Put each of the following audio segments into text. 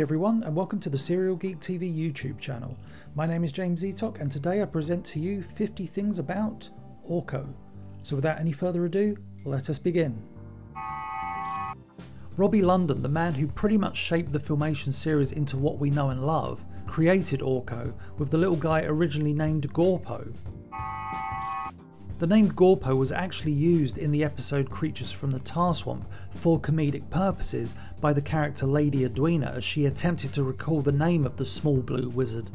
everyone, and welcome to the Serial Geek TV YouTube channel. My name is James Eatock, and today I present to you 50 things about Orko. So without any further ado, let us begin. Robbie London, the man who pretty much shaped the Filmation series into what we know and love, created Orko, with the little guy originally named Gorpo. The name Gorpo was actually used in the episode Creatures from the Tar Swamp for comedic purposes by the character Lady Edwina as she attempted to recall the name of the small blue wizard.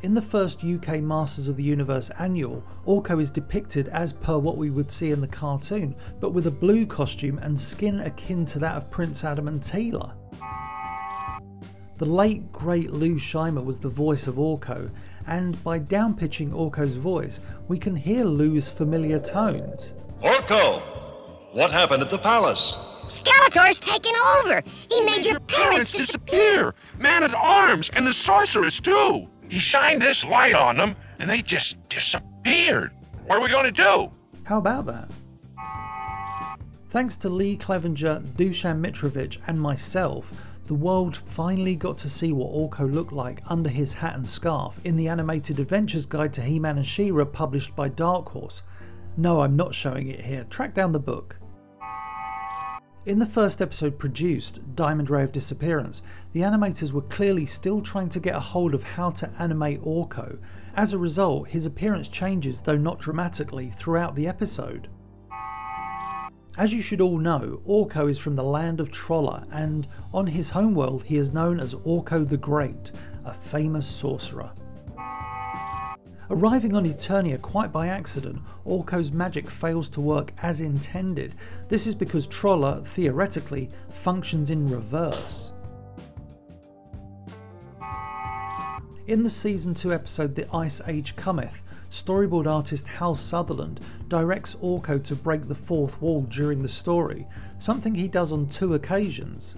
In the first UK Masters of the Universe annual, Orko is depicted as per what we would see in the cartoon, but with a blue costume and skin akin to that of Prince Adam and Teela. The late great Lou Scheimer was the voice of Orko, and by downpitching Orko's voice, we can hear Lou's familiar tones. Orko! What happened at the palace? Skeletor's taken over! He made your parents disappear! Man-at-Arms and the sorceress too! He shined this light on them and they just disappeared! What are we going to do? How about that? Thanks to Lee Clevenger, Dušan Mitrović and myself, the world finally got to see what Orko looked like under his hat and scarf in the Animated Adventures Guide to He-Man and She-Ra published by Dark Horse. No, I'm not showing it here, track down the book. In the first episode produced, Diamond Ray of Disappearance, the animators were clearly still trying to get a hold of how to animate Orko. As a result, his appearance changes, though not dramatically, throughout the episode. As you should all know, Orko is from the land of Trolla, and on his homeworld he is known as Orko the Great, a famous sorcerer. Arriving on Eternia quite by accident, Orko's magic fails to work as intended. This is because Trolla, theoretically, functions in reverse. In the season 2 episode The Ice Age Cometh, storyboard artist Hal Sutherland directs Orko to break the fourth wall during the story, something he does on two occasions.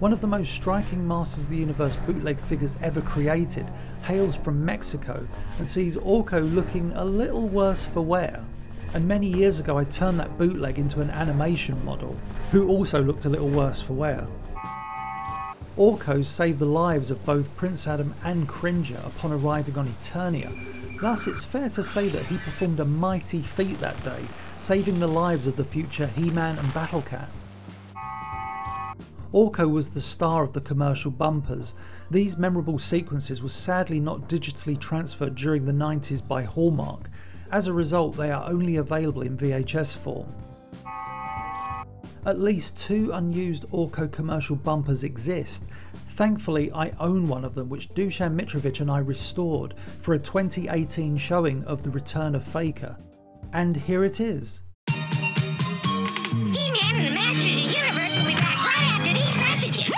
One of the most striking Masters of the Universe bootleg figures ever created hails from Mexico and sees Orko looking a little worse for wear. And many years ago I turned that bootleg into an animation model, who also looked a little worse for wear. Orko saved the lives of both Prince Adam and Cringer upon arriving on Eternia, thus it's fair to say that he performed a mighty feat that day, saving the lives of the future He-Man and Battle Cat. Orko was the star of the commercial bumpers. These memorable sequences were sadly not digitally transferred during the 90s by Hallmark, as a result they are only available in VHS form. At least two unused Orko commercial bumpers exist. Thankfully I own one of them which Dušan Mitrović and I restored for a 2018 showing of The Return of Faker. And here it is. He-Man and the Masters of the Universe will be back right after these messages.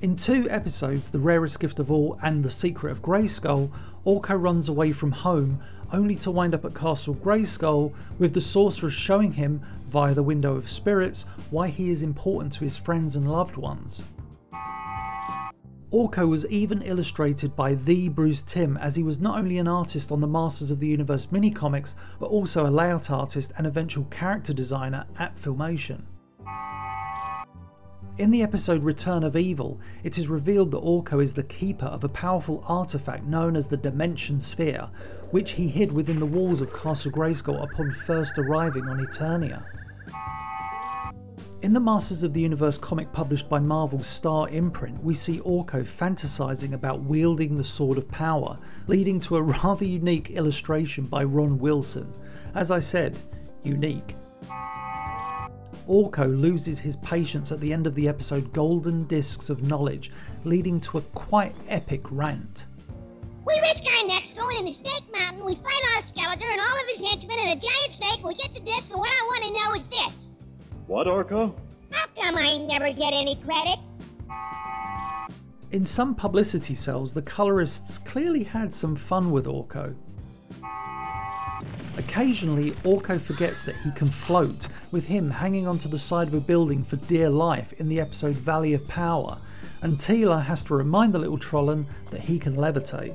In two episodes, The Rarest Gift of All and The Secret of Greyskull, Orko runs away from home only to wind up at Castle Grayskull, with the sorcerer showing him, via the window of spirits, why he is important to his friends and loved ones. Orko was even illustrated by the Bruce Timm, as he was not only an artist on the Masters of the Universe mini-comics, but also a layout artist and eventual character designer at Filmation. In the episode Return of Evil, it is revealed that Orko is the keeper of a powerful artifact known as the Dimension Sphere, which he hid within the walls of Castle Grayskull upon first arriving on Eternia. In the Masters of the Universe comic published by Marvel's Star Imprint, we see Orko fantasizing about wielding the Sword of Power, leading to a rather unique illustration by Ron Wilson. As I said, unique. Orko loses his patience at the end of the episode Golden Discs of Knowledge, leading to a quite epic rant. We risk our necks going into Snake Mountain, we fight off Skeletor and all of his henchmen and a giant snake, we get the disc, and what I want to know is this. What, Orko? How come I never get any credit? In some publicity cells, the colorists clearly had some fun with Orko. Occasionally, Orko forgets that he can float, with him hanging onto the side of a building for dear life in the episode Valley of Power, and Teela has to remind the little Trollin that he can levitate.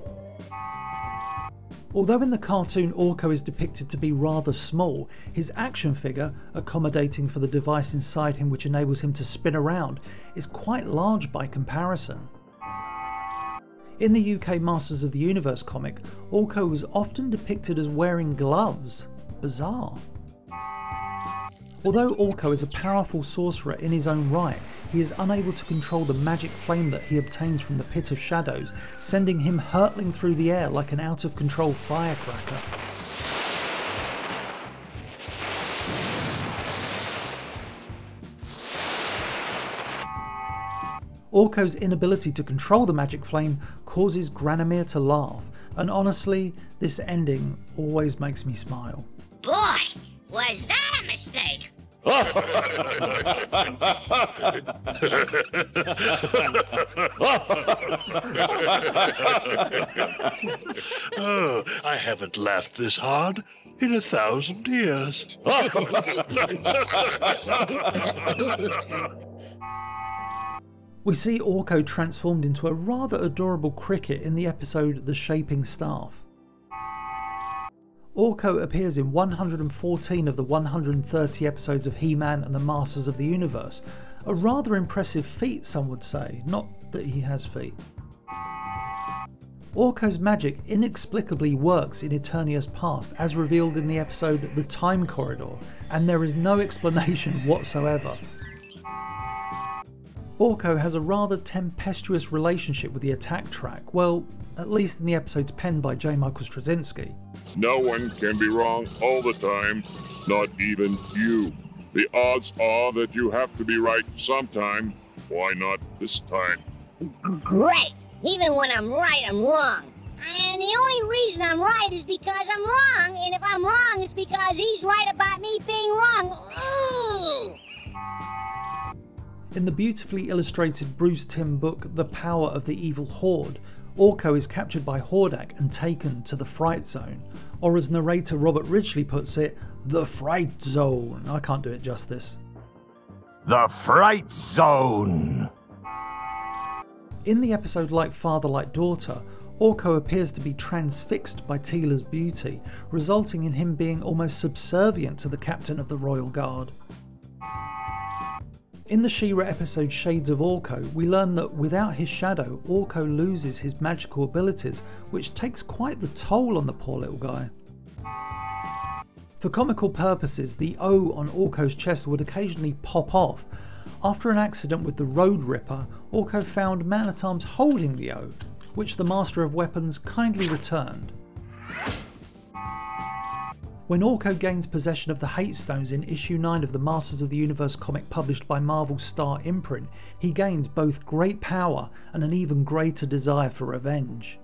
Although in the cartoon Orko is depicted to be rather small, his action figure, accommodating for the device inside him which enables him to spin around, is quite large by comparison. In the UK Masters of the Universe comic, Orko was often depicted as wearing gloves. Bizarre. Although Orko is a powerful sorcerer in his own right, he is unable to control the magic flame that he obtains from the Pit of Shadows, sending him hurtling through the air like an out-of-control firecracker. Orko's inability to control the magic flame causes Granomir to laugh, and honestly, this ending always makes me smile. Boy, was that a mistake! Oh, I haven't laughed this hard in 1,000 years. We see Orko transformed into a rather adorable cricket in the episode The Shaping Staff. Orko appears in 114 of the 130 episodes of He-Man and the Masters of the Universe, a rather impressive feat some would say, not that he has feet. Orko's magic inexplicably works in Eternia's past as revealed in the episode The Time Corridor, and there is no explanation whatsoever. Orko has a rather tempestuous relationship with the attack track, well, at least in the episodes penned by J. Michael Straczynski. No one can be wrong all the time, not even you. The odds are that you have to be right sometime. Why not this time? Great! Even when I'm right, I'm wrong. And the only reason I'm right is because I'm wrong, and if I'm wrong, it's because he's right about me being wrong. Ooh! In the beautifully illustrated Bruce Timm book The Power of the Evil Horde, Orko is captured by Hordak and taken to the Fright Zone, or as narrator Robert Ridgely puts it, the Fright Zone. I can't do it justice. The Fright Zone! In the episode Like Father, Like Daughter, Orko appears to be transfixed by Teela's beauty, resulting in him being almost subservient to the captain of the Royal Guard. In the She-Ra episode Shades of Orko, we learn that without his shadow, Orko loses his magical abilities, which takes quite the toll on the poor little guy. For comical purposes, the O on Orko's chest would occasionally pop off. After an accident with the Road Ripper, Orko found Man-at-Arms holding the O, which the Master of Weapons kindly returned. When Orko gains possession of the Hate Stones in issue 9 of the Masters of the Universe comic published by Marvel's Star Imprint, he gains both great power and an even greater desire for revenge.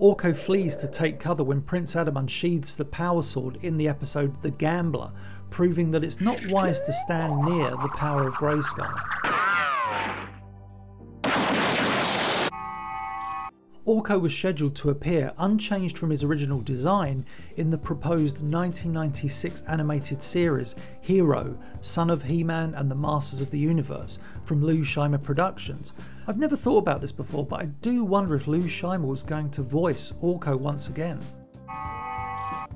Orko flees to take cover when Prince Adam unsheathes the power sword in the episode The Gambler, proving that it's not wise to stand near the power of Greyskull. Orko was scheduled to appear, unchanged from his original design, in the proposed 1996 animated series Hero, Son of He-Man and the Masters of the Universe from Lou Scheimer Productions. I've never thought about this before, but I do wonder if Lou Scheimer was going to voice Orko once again.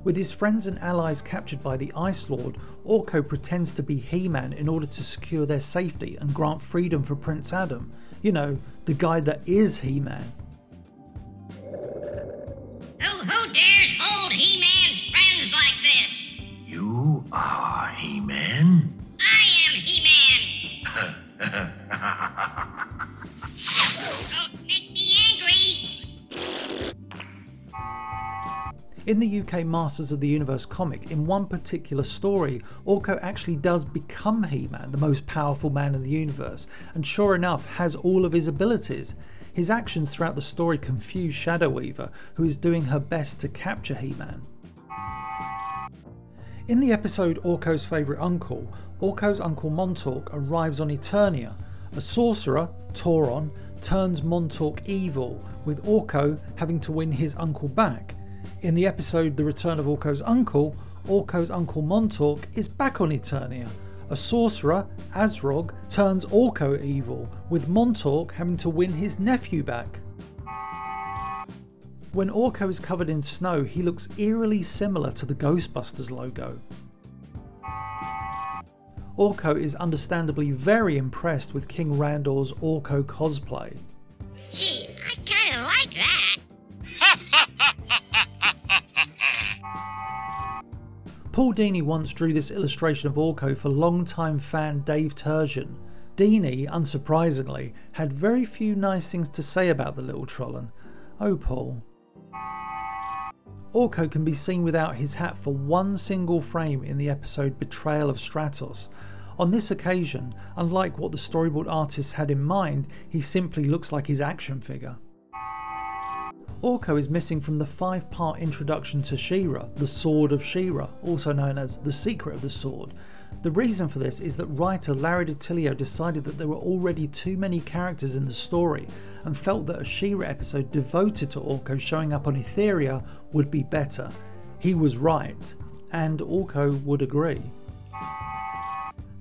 With his friends and allies captured by the Ice Lord, Orko pretends to be He-Man in order to secure their safety and grant freedom for Prince Adam. You know, the guy that is He-Man. Who dares hold He-Man's friends like this? You are He-Man? I am He-Man! Don't make me angry! In the UK Masters of the Universe comic, in one particular story, Orko actually does become He-Man, the most powerful man in the universe, and sure enough has all of his abilities. His actions throughout the story confuse Shadow Weaver, who is doing her best to capture He-Man. In the episode Orko's Favourite Uncle, Orko's uncle Montauk arrives on Eternia. A sorcerer, Tauron, turns Montauk evil, with Orko having to win his uncle back. In the episode The Return of Orko's Uncle, Orko's uncle Montauk is back on Eternia. A sorcerer, Azrog, turns Orko evil, with Montauk having to win his nephew back. When Orko is covered in snow, he looks eerily similar to the Ghostbusters logo. Orko is understandably very impressed with King Randor's Orko cosplay. Gee, I kinda like that! Paul Dini once drew this illustration of Orko for longtime fan Dave Turgeon. Dini, unsurprisingly, had very few nice things to say about the little Trollin. Oh, Paul. Orko can be seen without his hat for one single frame in the episode Betrayal of Stratos. On this occasion, unlike what the storyboard artist had in mind, he simply looks like his action figure. Orko is missing from the five-part introduction to She-Ra, the Sword of She-Ra, also known as The Secret of the Sword. The reason for this is that writer Larry DiTilio decided that there were already too many characters in the story, and felt that a She-Ra episode devoted to Orko showing up on Etheria would be better. He was right, and Orko would agree.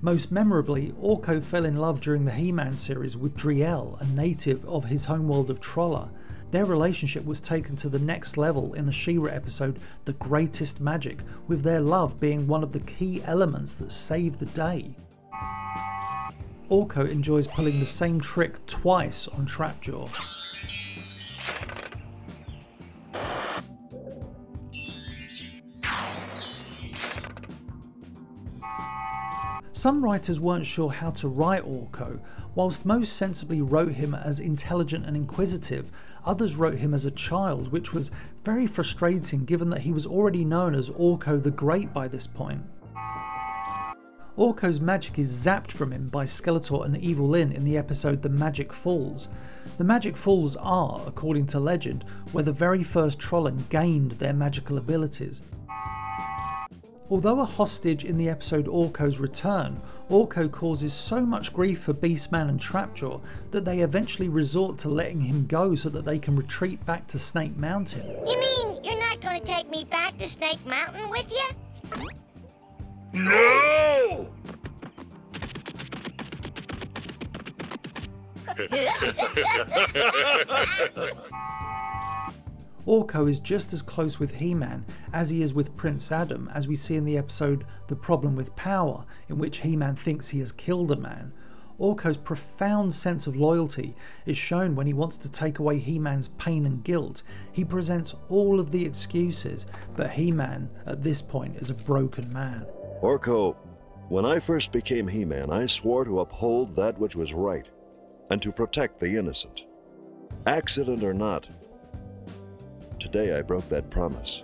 Most memorably, Orko fell in love during the He-Man series with Driel, a native of his homeworld of Trolla. Their relationship was taken to the next level in the She-Ra episode The Greatest Magic, with their love being one of the key elements that saved the day. Orko enjoys pulling the same trick twice on Trapjaw. Some writers weren't sure how to write Orko. Whilst most sensibly wrote him as intelligent and inquisitive, others wrote him as a child, which was very frustrating given that he was already known as Orko the Great by this point. Orko's magic is zapped from him by Skeletor and Evil Lyn in the episode The Magic Falls. The Magic Falls are, according to legend, where the very first Trollin gained their magical abilities. Although a hostage in the episode Orko's Return, Orko causes so much grief for Beastman and Trapjaw that they eventually resort to letting him go so that they can retreat back to Snake Mountain. You mean you're not going to take me back to Snake Mountain with you? No! Orko is just as close with He-Man as he is with Prince Adam, as we see in the episode The Problem with Power, in which He-Man thinks he has killed a man. Orko's profound sense of loyalty is shown when he wants to take away He-Man's pain and guilt. He presents all of the excuses, but He-Man at this point is a broken man. Orko, when I first became He-Man, I swore to uphold that which was right and to protect the innocent. Accident or not, today I broke that promise.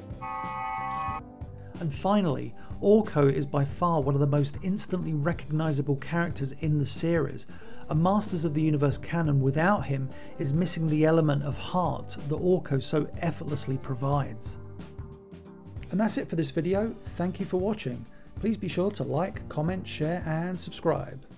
And finally, Orko is by far one of the most instantly recognizable characters in the series. A Masters of the Universe canon without him is missing the element of heart that Orko so effortlessly provides. And that's it for this video. Thank you for watching. Please be sure to like, comment, share and subscribe.